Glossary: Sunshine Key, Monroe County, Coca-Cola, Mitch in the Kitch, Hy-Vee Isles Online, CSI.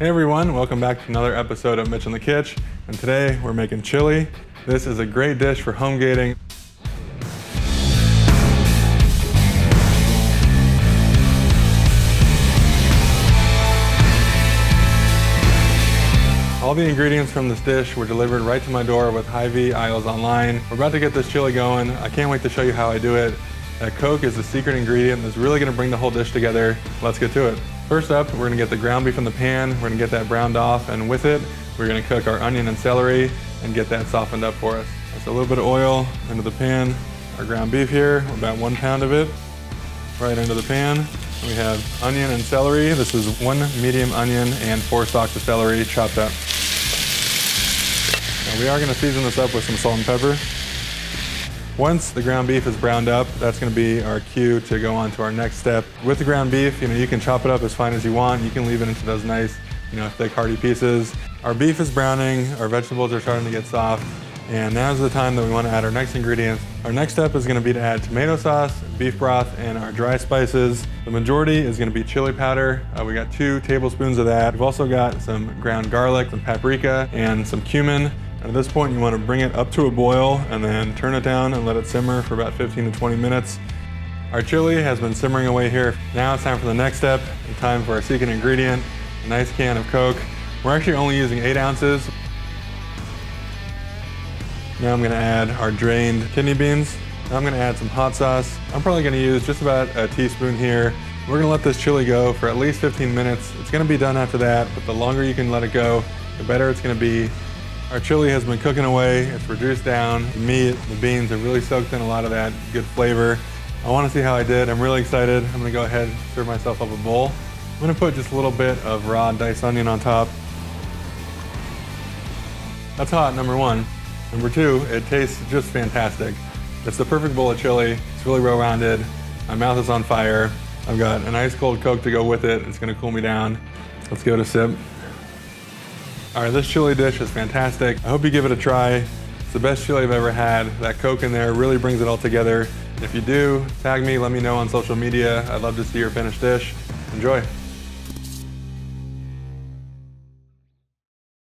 Hey everyone, welcome back to another episode of Mitch in the Kitch, and today we're making chili. This is a great dish for home gating. All the ingredients from this dish were delivered right to my door with Hy-Vee Isles Online. We're about to get this chili going. I can't wait to show you how I do it. That Coke is the secret ingredient that's really gonna bring the whole dish together. Let's get to it. First up, we're gonna get the ground beef in the pan. We're gonna get that browned off, and with it, we're gonna cook our onion and celery and get that softened up for us. Just a little bit of oil into the pan. Our ground beef here, about 1 pound of it, right into the pan. We have onion and celery. This is 1 medium onion and 4 stalks of celery chopped up. Now we are gonna season this up with some salt and pepper. Once the ground beef is browned up, that's gonna be our cue to go on to our next step. With the ground beef, you can chop it up as fine as you want. You can leave it into those nice, thick, hearty pieces. Our beef is browning, our vegetables are starting to get soft, and now's the time that we wanna add our next ingredient. Our next step is gonna be to add tomato sauce, beef broth, and our dry spices. The majority is gonna be chili powder. We got 2 tablespoons of that. We've also got some ground garlic, some paprika, and some cumin. At this point, you want to bring it up to a boil and then turn it down and let it simmer for about 15 to 20 minutes. Our chili has been simmering away here. Now it's time for the next step, and time for our secret ingredient, a nice can of Coke. We're actually only using 8 ounces. Now I'm going to add our drained kidney beans. Now I'm going to add some hot sauce. I'm probably going to use just about a teaspoon here. We're going to let this chili go for at least 15 minutes. It's going to be done after that, but the longer you can let it go, the better it's going to be. Our chili has been cooking away, it's reduced down. The meat, the beans have really soaked in a lot of that good flavor. I wanna see how I did, I'm really excited. I'm gonna go ahead and serve myself up a bowl. I'm gonna put just a little bit of raw diced onion on top. That's hot, number one. Number two, it tastes just fantastic. It's the perfect bowl of chili, it's really well-rounded. My mouth is on fire. I've got an ice cold Coke to go with it, it's gonna cool me down. Let's give it a sip. All right, this chili dish is fantastic. I hope you give it a try. It's the best chili I've ever had. That Coke in there really brings it all together. If you do, tag me, let me know on social media. I'd love to see your finished dish. Enjoy.